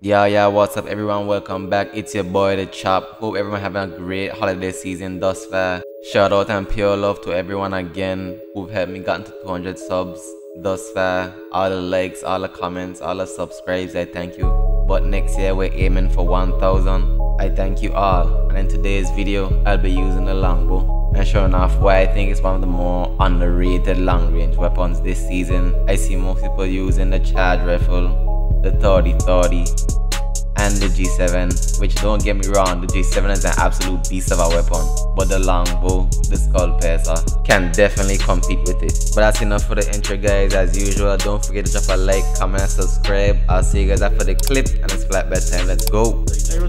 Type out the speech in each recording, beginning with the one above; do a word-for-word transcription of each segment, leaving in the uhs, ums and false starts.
Yeah, yeah, what's up everyone, welcome back. It's your boy DehChop. Hope everyone having a great holiday season thus far. Shout out and pure love to everyone again who've helped me gotten to two hundred subs thus far. All the likes, all the comments, all the subscribes, I thank you. But next year we're aiming for one thousand. I thank you all. And in today's video, I'll be using the Longbow. And sure enough, why I think it's one of the more underrated long range weapons this season. I see most people using the charge rifle, the thirty thirty, and the G seven, which don't get me wrong, the G seven is an absolute beast of a weapon, but the Longbow, the skull piercer, can definitely compete with it. But that's enough for the intro guys. As usual, don't forget to drop a like, comment, and subscribe. I'll see you guys after the clip, and it's flatbed time. Let's go. Again.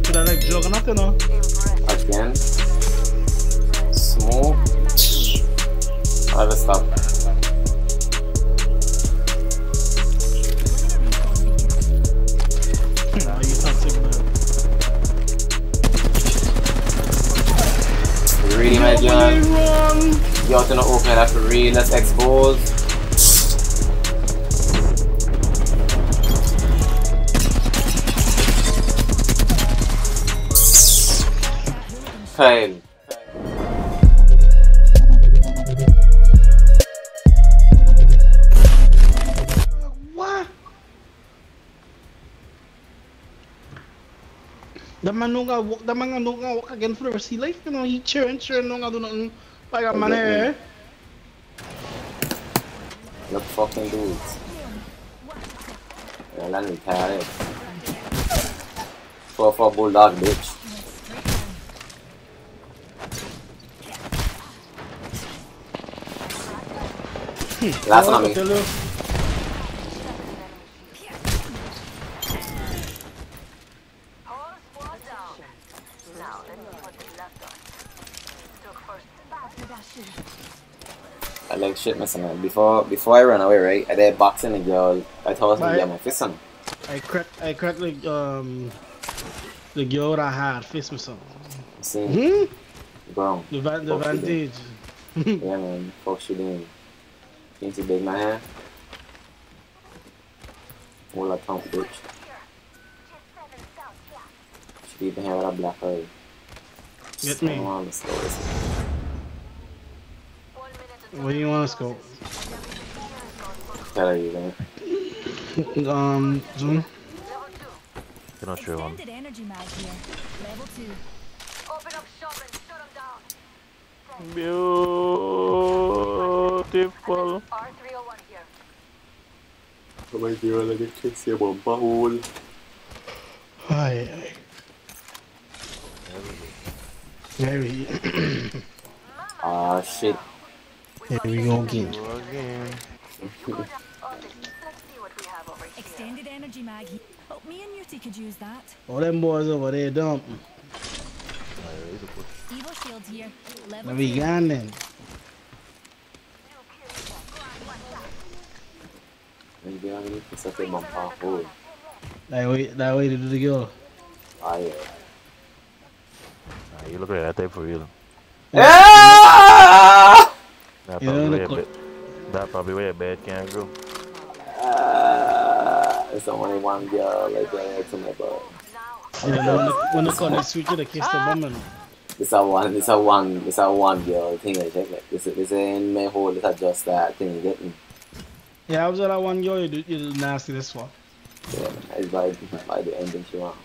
Move. I will stop. No, you can't signal. Really, my gun. You ought to not open it up for real. That's exposed. Fail. The man who got walk, the man who got walk again for see life, you know, he cheer and cheer and no do nothing. By a man here. Look fucking dudes. Well, I'm tired. Go for bulldog, bitch. Hmm. Last one on me. I like shit missing man. Before before I ran away, right? I did boxing and girl. I thought I was gonna get my fist on. I cracked I cracked like um the girl that I had fist missing. See? Mm-hmm. Brown. The van the Vantage. Yeah man, fuck she doing. Can't you big my hair? All I count bitch. She even had a black eye. Get me. What do you want to scope? Tell you, man. Um, zoom. You're not sure one. Beautiful. Oh my dear, I get kids here, but bahul. Hi. Very. Ah, shit. Here we go again. Extended energy mag. Help me and Muti could use that. All them boys over there dump. Evo Shields here. Level we got them. That way, that way to do the girl. Ah yeah. Nah, you look at that type for real. Yeah! That probably, yeah, that probably way a bad kangaroo. Ah, uh, it's only one girl like that to my butt. When the corner switch to the kiss the woman. It's a one, it's a one, it's a one girl thing. I check it. This is in my hole. It's just that thing you get me. Yeah, I was at that one girl. You do, you do nasty this one. Yeah, it's by by the ending she want.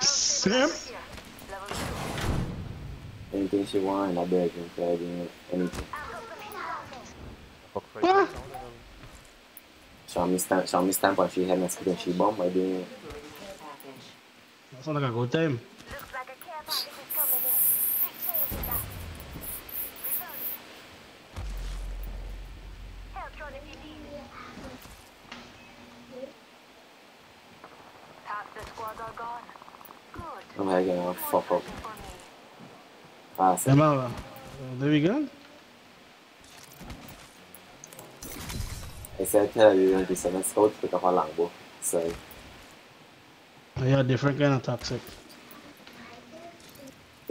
Sam. Anything she wants, I beg you, I beg you, anything. What? Show me stamp, show me stamp on she head and spit and she bomb, I beg you. That sounds like a good time. I'm not gonna fuck up. Awesome. Uh, there we go. I said tell you going to seven scouts pick up a Longbow. So yeah, different kind of toxic.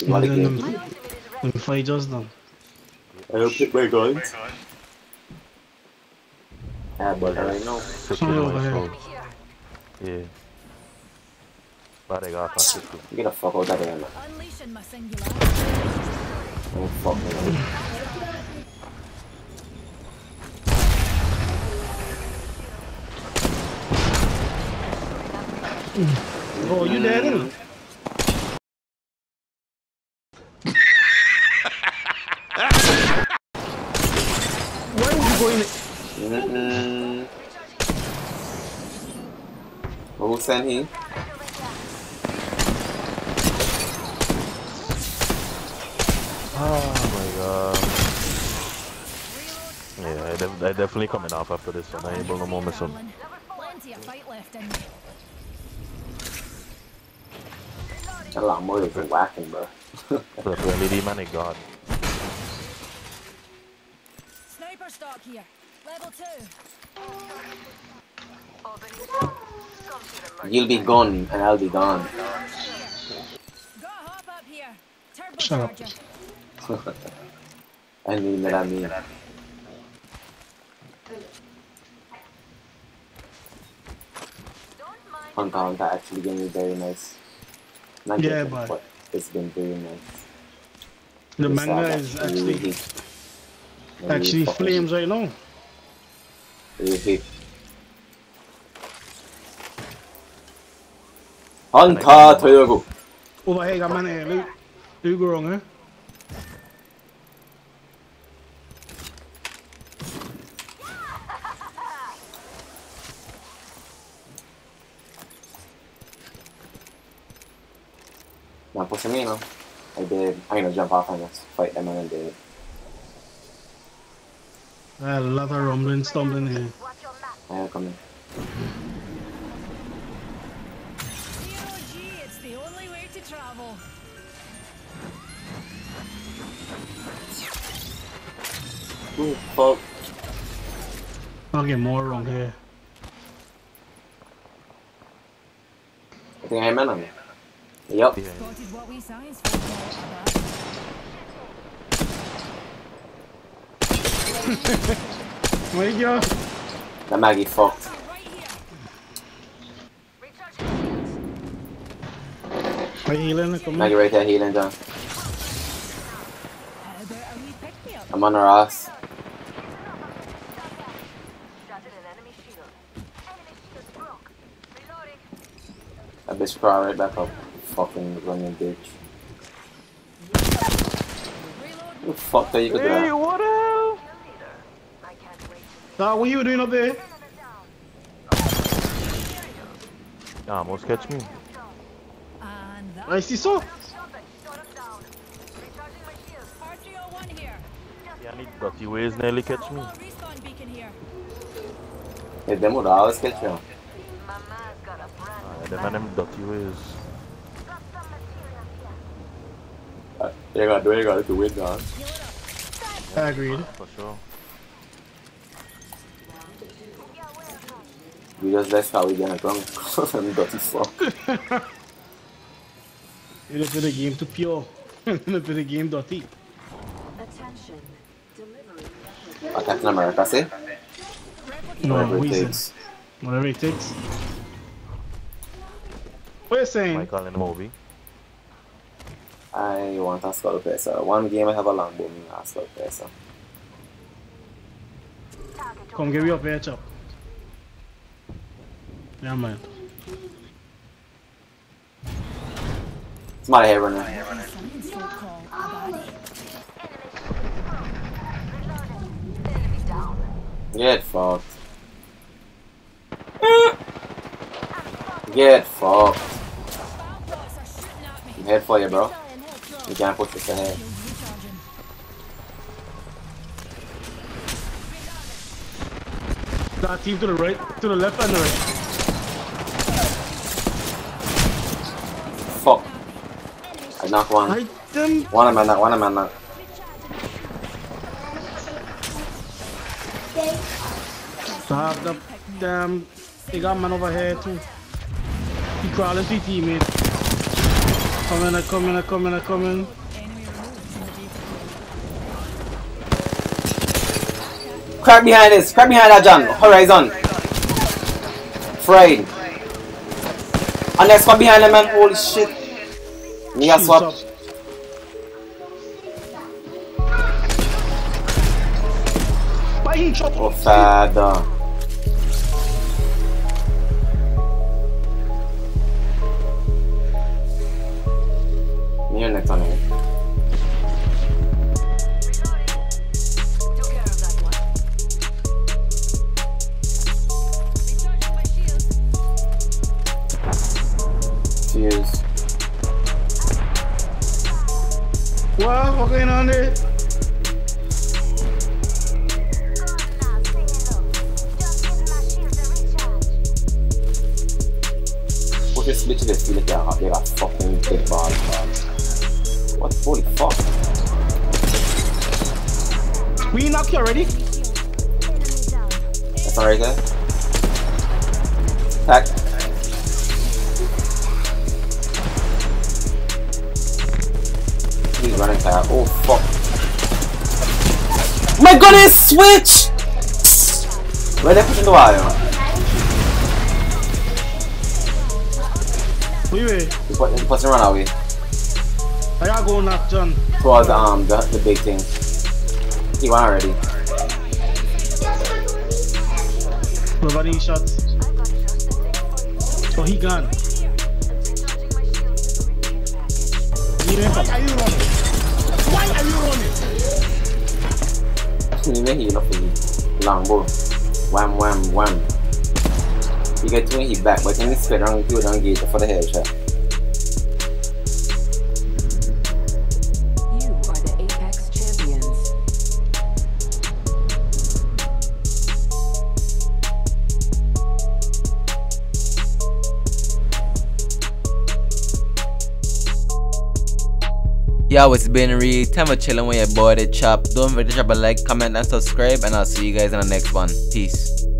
What the game? Them fight just now. I don't pick my guns. Yeah, but I know. Yeah. Paregar pa' sicuro. You're gonna fuck all that in. Oh fuck me. Oh, you dead in? Why would you go in the... Well, who sent him? Oh my god. Yeah, I, def I definitely coming off after this one. I ain't able no more miss him. Plenty of fight left in me. A lot more than whacking, bro. Definitely, man, it gone. Sniper stock here, level two. You'll be gone, and I'll be gone. Got hop up here. Turbo charger. I mean that I mean. Compound that actually gave me very nice. Not yeah, good, but, but it's been very nice. The this manga is actually really actually really flames right now. Really. On car, Toyogo. Over here, got man. Look, you go wrong, eh? Now pushing me, no? I did. I'm gonna jump off and just fight them and then did. I had a lot of rumbling, stumbling here. I'll come in. D O G, it's the only way to travel. Ooh, fuck. I'll get more wrong here. I think I'm in on it. Yep. Where you go? That Maggie fucked. Are you healing? Come Maggie right there healing down. I'm on her ass. That bitch cry right back up. Fucking running bitch. Who the fuck that you could do that? Hey, what up? Nah, what you doing up there? Nah, almost catch me. I see so. Yeah, I need dirty ways nearly catch me. Hey, them would always catch you. Alright, them and them dirty ways. They gotta do it, they gotta do it, dog. I agreed. For sure. We just that's how we gonna come. I'm dirty fuck. You look at the game to pure. You look at the game dirty. Attention. Delivery. Attacking America, see? No, whatever it takes. Whatever it takes. What are you saying? Michael and Moby. I want a skull piercer. One game I have a Longbow, meaning a skull piercer. Come give me up here, chop. Yeah, man. It's my hair running. Get fucked. Get fucked. I'm here for you, bro. You can't push this ahead. That team to the right, to the left and the right. Fuck. I knocked one. I didn't... One man that, one man that. Stop the damn... They got man over here too. He crawling to his teammate. Come in, I come in, I come in, I come in. Crack behind this, crack behind that John. Horizon. Fried. And there's one behind him, man. Holy shit. Me got swapped. Oh, fada. You're not on it. Cheers. Wow, what's going on there? What this bitch is feeling like they're, they're like fucking big balls, man. What? Holy fuck. We knocked you already? That's alright there. Attack. Running tire. Oh fuck! My god, it's switch. Where they pushing the wire? Wait, wait. The person ran away. I gotta go knock John. Towards um the the big thing. He won already. Nobody shot. Oh, he gone. He Why are you running? Why are you running? You may heal off the Longbow. Wham, wham, wham. You get two and he back, but can you split around with you and engage for the headshot? You are the Apex Champions. Yo, it's been Ree. Time for chilling with your boy DehChop. Don't forget to drop a like, comment, and subscribe, and I'll see you guys in the next one. Peace.